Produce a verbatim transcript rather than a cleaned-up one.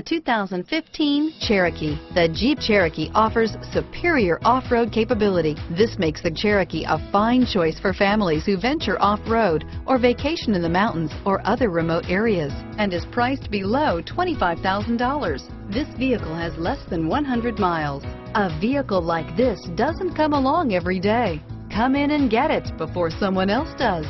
The two thousand fifteen Cherokee. The Jeep Cherokee offers superior off-road capability. This makes the Cherokee a fine choice for families who venture off-road or vacation in the mountains or other remote areas, and is priced below twenty-five thousand dollars. This vehicle has less than one hundred miles. A vehicle like this doesn't come along every day. Come in and get it before someone else does.